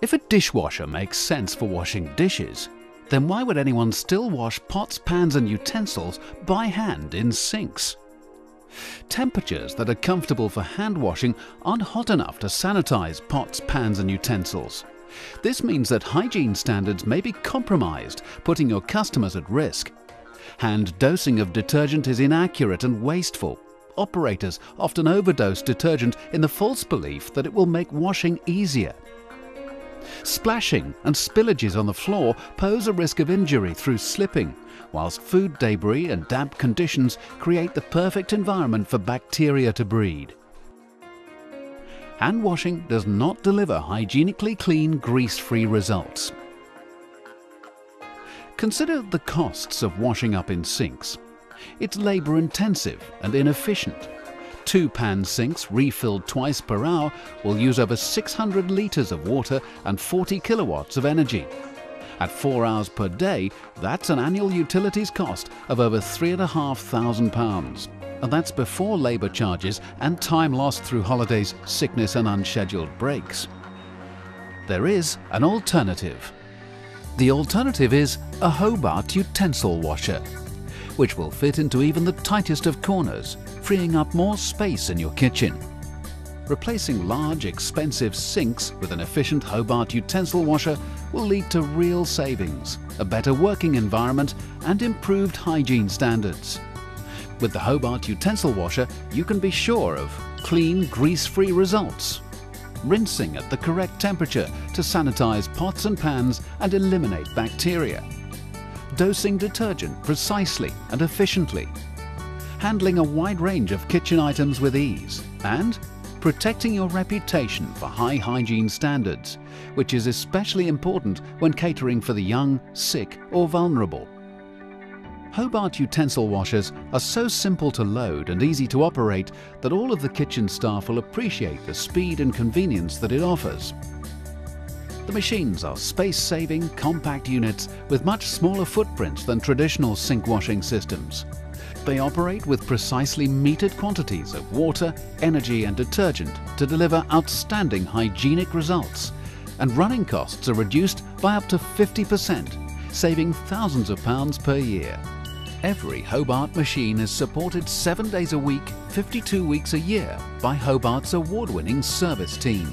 If a dishwasher makes sense for washing dishes, then why would anyone still wash pots, pans and utensils by hand in sinks? Temperatures that are comfortable for hand washing aren't hot enough to sanitize pots, pans and utensils. This means that hygiene standards may be compromised, putting your customers at risk. Hand dosing of detergent is inaccurate and wasteful. Operators often overdose detergent in the false belief that it will make washing easier. Splashing and spillages on the floor pose a risk of injury through slipping, whilst food debris and damp conditions create the perfect environment for bacteria to breed. Hand washing does not deliver hygienically clean, grease-free results. Consider the costs of washing up in sinks. It's labour-intensive and inefficient. 2-pan sinks refilled twice per hour will use over 600 litres of water and 40 kilowatts of energy. At 4 hours per day, that's an annual utilities cost of over £3,500, and that's before labour charges and time lost through holidays, sickness and unscheduled breaks. There is an alternative. The alternative is a Hobart utensil washer, which will fit into even the tightest of corners, freeing up more space in your kitchen. Replacing large, expensive sinks with an efficient Hobart utensil washer will lead to real savings, a better working environment and improved hygiene standards. With the Hobart utensil washer, you can be sure of clean, grease-free results, rinsing at the correct temperature to sanitize pots and pans and eliminate bacteria, dosing detergent precisely and efficiently, handling a wide range of kitchen items with ease, and protecting your reputation for high hygiene standards, which is especially important when catering for the young, sick or vulnerable. Hobart utensil washers are so simple to load and easy to operate that all of the kitchen staff will appreciate the speed and convenience that it offers. The machines are space-saving, compact units with much smaller footprints than traditional sink washing systems. They operate with precisely metered quantities of water, energy and detergent to deliver outstanding hygienic results, and running costs are reduced by up to 50%, saving thousands of pounds per year. Every Hobart machine is supported 7 days a week, 52 weeks a year by Hobart's award-winning service team.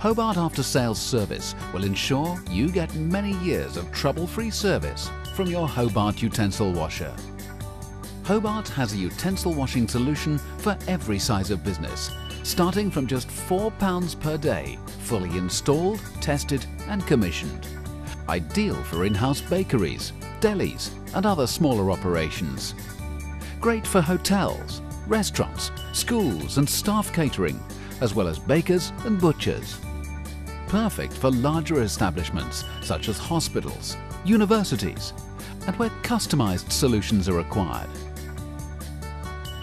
Hobart After Sales Service will ensure you get many years of trouble-free service from your Hobart utensil washer. Hobart has a utensil washing solution for every size of business, starting from just £4 per day, fully installed, tested and commissioned. Ideal for in-house bakeries, delis and other smaller operations. Great for hotels, restaurants, schools and staff catering, as well as bakers and butchers. Perfect for larger establishments such as hospitals, universities, and where customized solutions are required.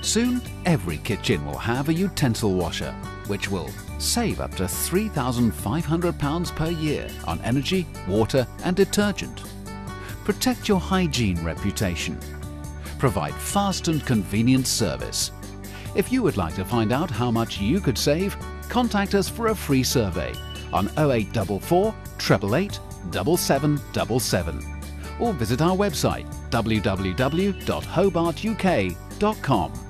Soon, every kitchen will have a utensil washer, which will save up to £3,500 per year on energy, water and detergent. Protect your hygiene reputation. Provide fast and convenient service. If you would like to find out how much you could save, contact us for a free survey on 0844 888 7777. Or visit our website www.hobartuk.com.